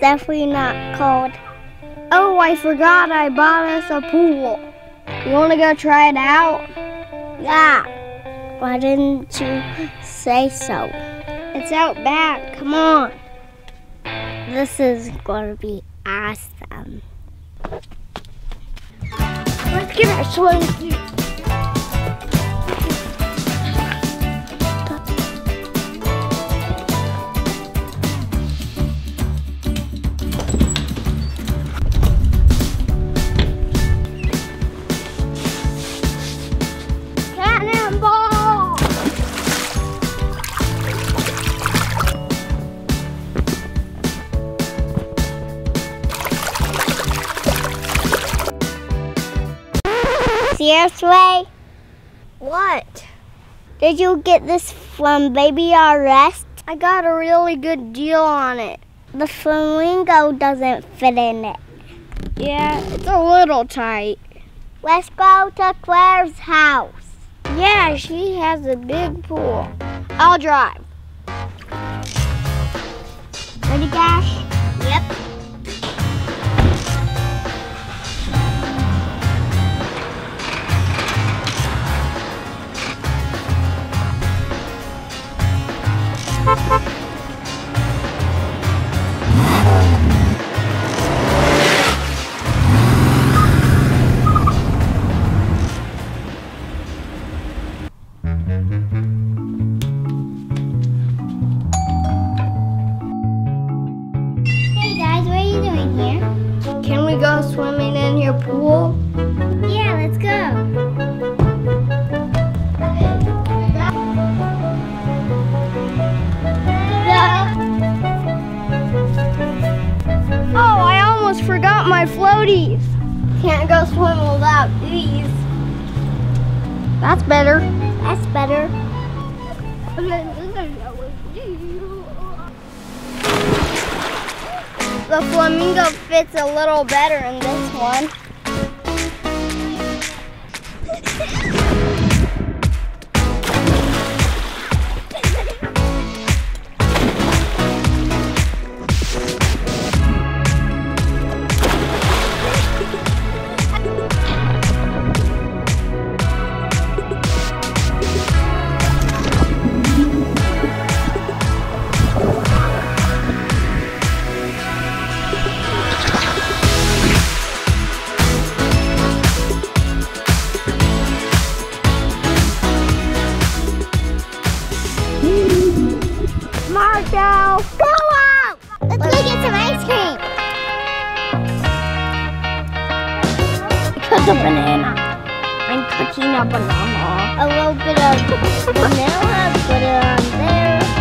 definitely not cold. Oh, I forgot I bought us a pool. You want to go try it out? Yeah. Why didn't you say so? It's out back. Come on. This is going to be awesome. Let's get our swimsuit. Seriously? What? Did you get this from Baby Rest? I got a really good deal on it. The flamingo doesn't fit in it. Yeah, it's a little tight. Let's go to Claire's house. Yeah, she has a big pool. I'll drive. Ready, Dash? Yep. Can we go swimming in your pool? Yeah, let's go. Oh, I almost forgot my floaties. Can't go swim without these. That's better. That's better. The flamingo fits a little better in this one. A banana. I'm cooking a banana. A little bit of vanilla, put it on there.